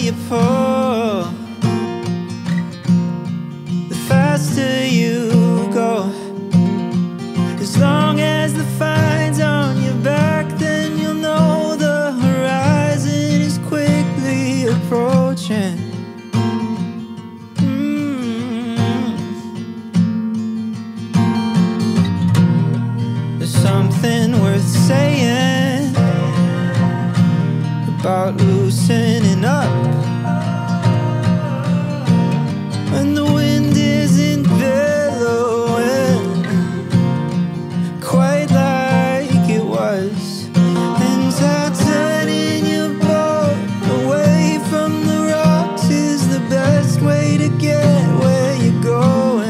you pour, the faster you go. As long as the fine's on your back, then you'll know the horizon is quickly approaching. There's something worth saying about loosening up when the wind isn't billowing quite like it was. Things are turning your boat away from the rocks is the best way to get where you're going.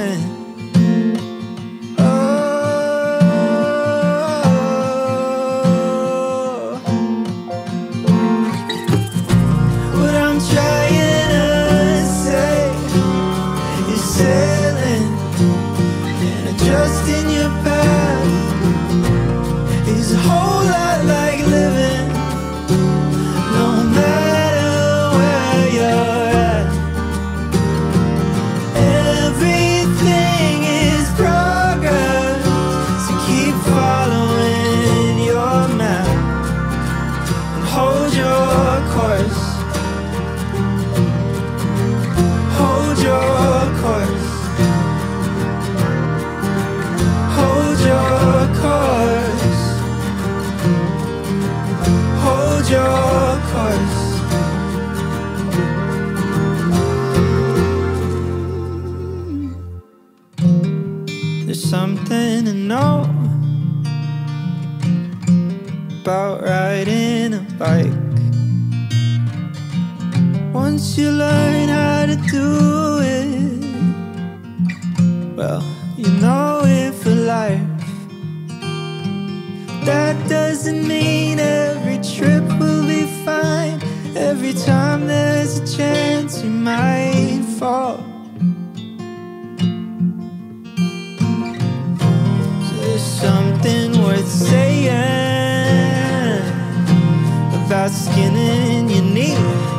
Just in your path is a whole lot like living. No matter where you're at, everything is progress. So keep following your map and hold your course. Hold your course. Hold your course. There's something to know about riding a bike. Once you learn how to do it, well, you know it for life. That doesn't mean every trip will be fine. Every time there's a chance you might fall. So there's something worth saying about skinning your knee.